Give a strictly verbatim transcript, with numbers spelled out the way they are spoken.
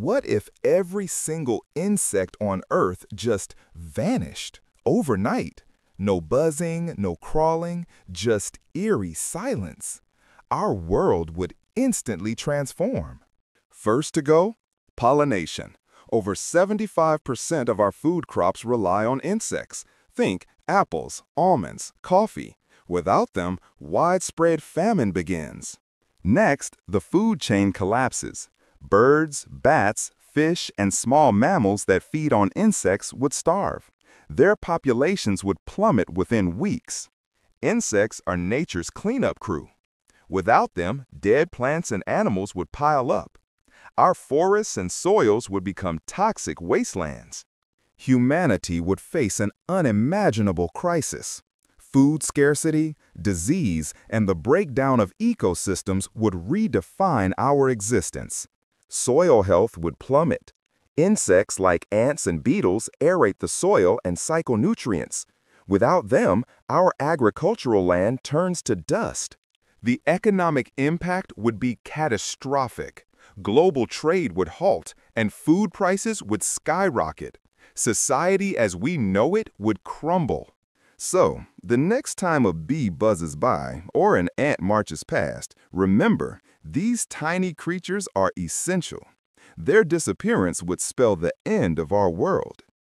What if every single insect on Earth just vanished overnight? No buzzing, no crawling, just eerie silence. Our world would instantly transform. First to go, pollination. Over seventy-five percent of our food crops rely on insects. Think apples, almonds, coffee. Without them, widespread famine begins. Next, the food chain collapses. Birds, bats, fish, and small mammals that feed on insects would starve. Their populations would plummet within weeks. Insects are nature's cleanup crew. Without them, dead plants and animals would pile up. Our forests and soils would become toxic wastelands. Humanity would face an unimaginable crisis. Food scarcity, disease, and the breakdown of ecosystems would redefine our existence. Soil health would plummet. Insects like ants and beetles aerate the soil and cycle nutrients. Without them, our agricultural land turns to dust. The economic impact would be catastrophic. Global trade would halt, and food prices would skyrocket. Society as we know it would crumble. So, the next time a bee buzzes by or an ant marches past, remember, these tiny creatures are essential. Their disappearance would spell the end of our world.